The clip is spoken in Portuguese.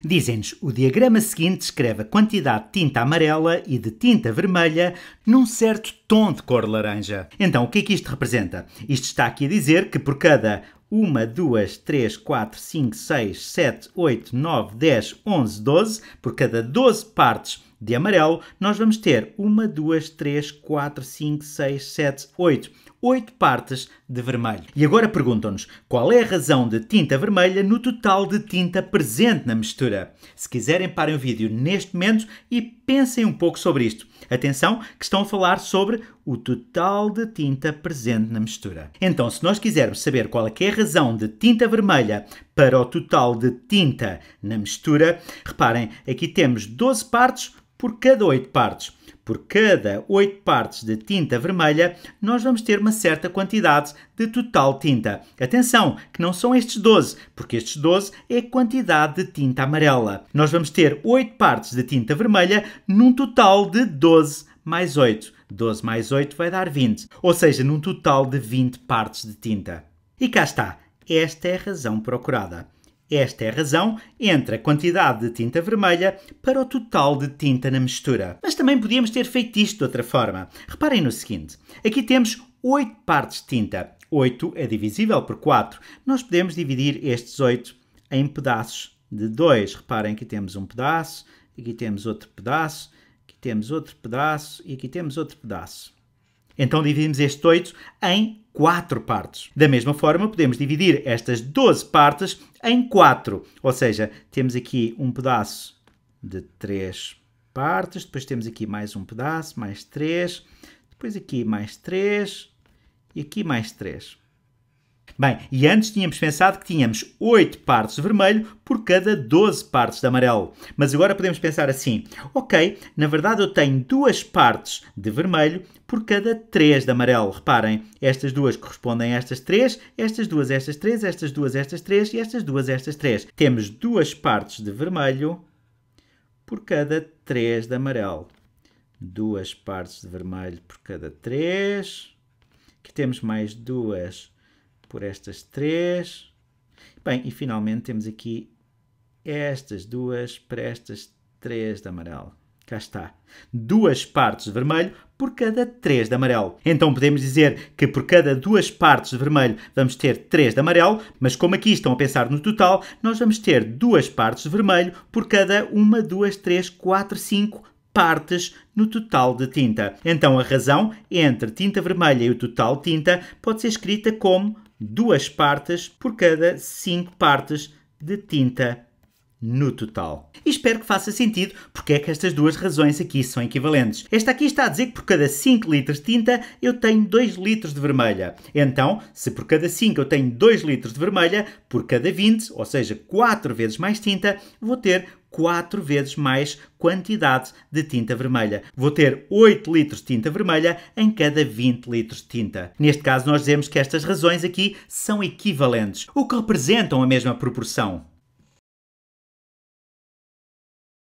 Dizem-nos, o diagrama seguinte descreve a quantidade de tinta amarela e de tinta vermelha num certo tom de cor laranja. Então, o que é que isto representa? Isto está aqui a dizer que por cada 1, 2, 3, 4, 5, 6, 7, 8, 9, 10, 11, 12, por cada 12 partes de amarelo, nós vamos ter 1, 2, 3, 4, 5, 6, 7, 8 partes de vermelho. E agora perguntam-nos, qual é a razão de tinta vermelha no total de tinta presente na mistura? Se quiserem, parem o vídeo neste momento e pensem um pouco sobre isto. Atenção, que estão a falar sobre o total de tinta presente na mistura. Então, se nós quisermos saber qual é que é a razão de tinta vermelha para o total de tinta na mistura, reparem, aqui temos 12 partes por cada 8 partes. Por cada 8 partes de tinta vermelha, nós vamos ter uma certa quantidade de total tinta. Atenção, que não são estes 12, porque estes 12 é a quantidade de tinta amarela. Nós vamos ter 8 partes de tinta vermelha num total de 12 mais 8. 12 mais 8 vai dar 20, ou seja, num total de 20 partes de tinta. E cá está, esta é a razão procurada. Esta é a razão entre a quantidade de tinta vermelha para o total de tinta na mistura. Mas também podíamos ter feito isto de outra forma. Reparem no seguinte, aqui temos 8 partes de tinta. 8 é divisível por 4. Nós podemos dividir estes 8 em pedaços de 2. Reparem que temos um pedaço, aqui temos outro pedaço, aqui temos outro pedaço e aqui temos outro pedaço. Então dividimos este 8 em 4 partes. Da mesma forma, podemos dividir estas 12 partes em 4. Ou seja, temos aqui um pedaço de 3 partes, depois temos aqui mais um pedaço, mais 3, depois aqui mais 3 e aqui mais 3. Bem, e antes tínhamos pensado que tínhamos 8 partes de vermelho por cada 12 partes de amarelo. Mas agora podemos pensar assim, ok, na verdade eu tenho 2 partes de vermelho por cada 3 de amarelo. Reparem, estas duas correspondem a estas 3, estas duas, estas 3, estas duas, estas 3 e estas duas, estas 3. Temos 2 partes de vermelho por cada 3 de amarelo. 2 partes de vermelho por cada 3. Aqui temos mais 2 por estas 3. Bem, e finalmente temos aqui estas 2 para estas 3 de amarelo. Cá está. 2 partes de vermelho por cada 3 de amarelo. Então podemos dizer que por cada 2 partes de vermelho vamos ter 3 de amarelo, mas como aqui estão a pensar no total, nós vamos ter 2 partes de vermelho por cada 1, 2, 3, 4, 5 partes no total de tinta. Então a razão entre tinta vermelha e o total de tinta pode ser escrita como 2 partes por cada 5 partes de tinta no total. E espero que faça sentido porque é que estas duas razões aqui são equivalentes. Esta aqui está a dizer que por cada 5 litros de tinta eu tenho 2 litros de vermelha. Então, se por cada 5 eu tenho 2 litros de vermelha, por cada 20, ou seja, 4 vezes mais tinta, vou ter 4 vezes mais quantidade de tinta vermelha. Vou ter 8 litros de tinta vermelha em cada 20 litros de tinta. Neste caso, nós dizemos que estas razões aqui são equivalentes, o que representam a mesma proporção.